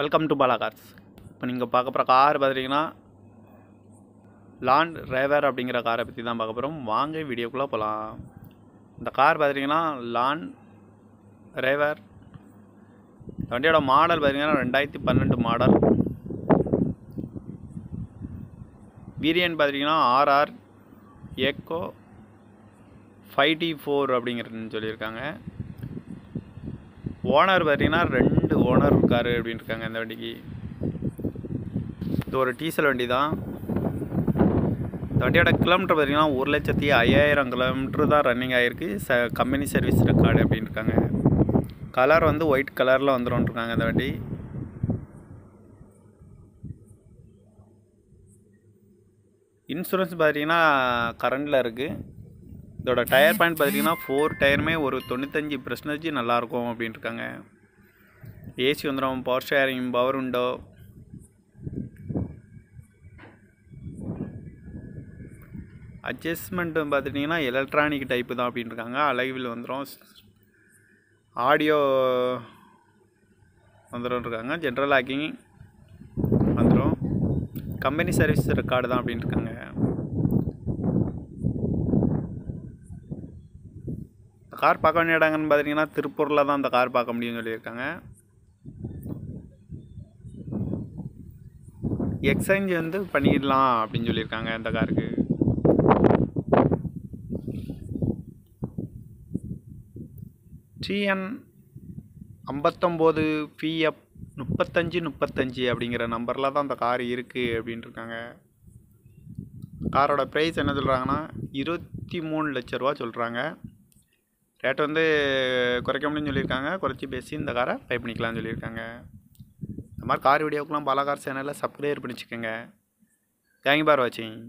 Welcome to Bala cars. இப்போ நீங்கள் பார்க்க போகிற கார் பார்த்துட்டிங்கன்னா லாண்ட் ரேவர் அப்படிங்கிற காரை பற்றி தான் பார்க்க போகிறோம். வாங்க வீடியோக்குள்ளே போகலாம். இந்த கார் பார்த்துட்டிங்கன்னா லாண்ட் ரேவர். இந்த வண்டியோட மாடல் பார்த்திங்கன்னா 2012 மாடல். வேரியன்ட் பார்த்திங்கன்னா ஆர்ஆர் ஏக்கோ 5T4 அப்படிங்கிறதுன்னு சொல்லியிருக்காங்க. ஓனர் பார்த்திங்கன்னா 2 ஓனர் இருக்கார் அப்படின்னு இருக்காங்க இந்த வண்டிக்கு. இது ஒரு டீசல் வண்டி தான். இந்த வண்டியோட கிலோமீட்டர் பார்த்திங்கன்னா 1,05,000 கிலோமீட்டர் தான் ரன்னிங் ஆகிருக்கு. கம்பெனி சர்வீஸ் ரெக்கார்டு அப்படின்னு இருக்காங்க. கலர் வந்து ஒயிட் கலரில் வந்துடும் இருக்காங்க இந்த வண்டி. இன்சூரன்ஸ் பார்த்திங்கன்னா கரண்டில் இருக்குது. இதோட டயர் பாயிண்ட் பார்த்திங்கன்னா 4 டயருமே ஒரு 95% நல்லாயிருக்கும் அப்படின்ட்டுருக்காங்க. ஏசி வந்துடும், power steering, power window, adjustment பார்த்துட்டிங்கன்னா எலக்ட்ரானிக் டைப்பு தான் அப்படின்ட்டுருக்காங்க. அலைவில் வந்துடும், ஆடியோ வந்துடும்ருக்காங்க, ஜென்ரல் லாக்கிங் வந்துடும், கம்பெனி சர்வீஸ் ரெக்கார்டு தான் அப்படின்ட்டுருக்காங்க. கார் பார்க்க வேண்டிய இடங்கன்னு பார்த்திங்கன்னா திருப்பூரில் தான் அந்த கார் பார்க்க முடியும்னு சொல்லியிருக்காங்க. எக்ஸ்சேஞ்ச் வந்து பண்ணிடலாம் அப்படின்னு சொல்லியிருக்காங்க இந்த காருக்கு. TN 59PF 3535 அப்படிங்கிற நம்பரில் தான் அந்த கார் இருக்குது அப்படின்ட்டுருக்காங்க. காரோட ப்ரைஸ் என்ன சொல்கிறாங்கன்னா 23 லட்ச ரூபா சொல்கிறாங்க. ரேட் வந்து குறைக்க முடியும்னு சொல்லியிருக்காங்க. குறைச்சி பேசி இந்த காரை பை பண்ணிக்கலாம்னு சொல்லியிருக்காங்க. இந்த மாதிரி கார் வீடியோக்கெலாம் பாலா கார் சேனலில் சப்ஸ்கிரைப் பண்ணி வச்சுக்கோங்க. தேங்க்யூ ஃபார் வாட்சிங்.